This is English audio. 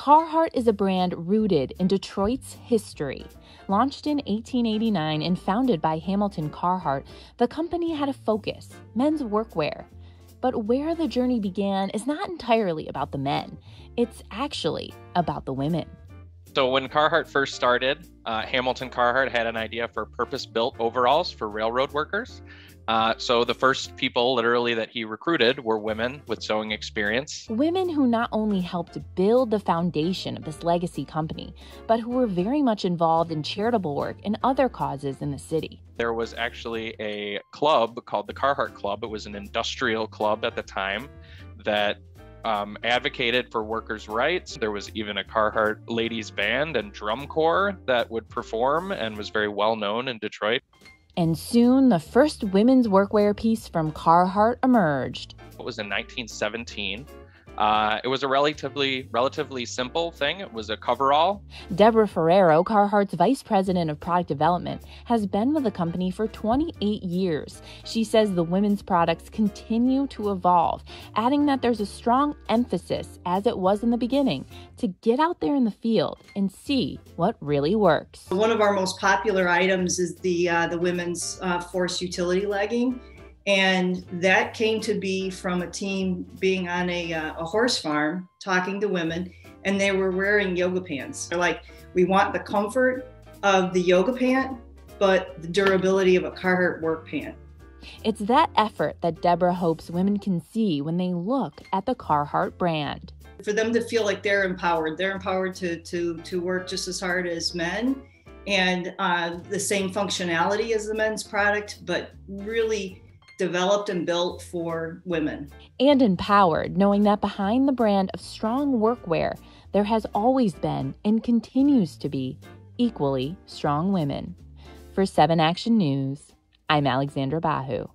Carhartt is a brand rooted in Detroit's history. Launched in 1889 and founded by Hamilton Carhartt, the company had a focus: men's workwear. But where the journey began is not entirely about the men. It's actually about the women. So when Carhartt first started, Hamilton Carhartt had an idea for purpose-built overalls for railroad workers. So the first people literally that he recruited were women with sewing experience. Women who not only helped build the foundation of this legacy company, but who were very much involved in charitable work and other causes in the city. There was actually a club called the Carhartt Club. It was an industrial club at the time that advocated for workers' rights. There was even a Carhartt ladies band and drum corps that would perform and was very well known in Detroit. And soon, the first women's workwear piece from Carhartt emerged. It was in 1917. It was a relatively simple thing. It was a coverall. Deborah Ferrero, Carhartt's vice president of product development, has been with the company for 28 years. She says the women's products continue to evolve, adding that there's a strong emphasis, as it was in the beginning, to get out there in the field and see what really works. One of our most popular items is the women's force utility legging. And that came to be from a team being on a horse farm, talking to women, and they were wearing yoga pants. They're like, we want the comfort of the yoga pant, but the durability of a Carhartt work pant. It's that effort that Deborah hopes women can see when they look at the Carhartt brand. For them to feel like they're empowered to work just as hard as men, and the same functionality as the men's product, but really developed and built for women. And empowered, knowing that behind the brand of strong workwear, there has always been and continues to be equally strong women. For 7 Action News, I'm Alexandra Bahu.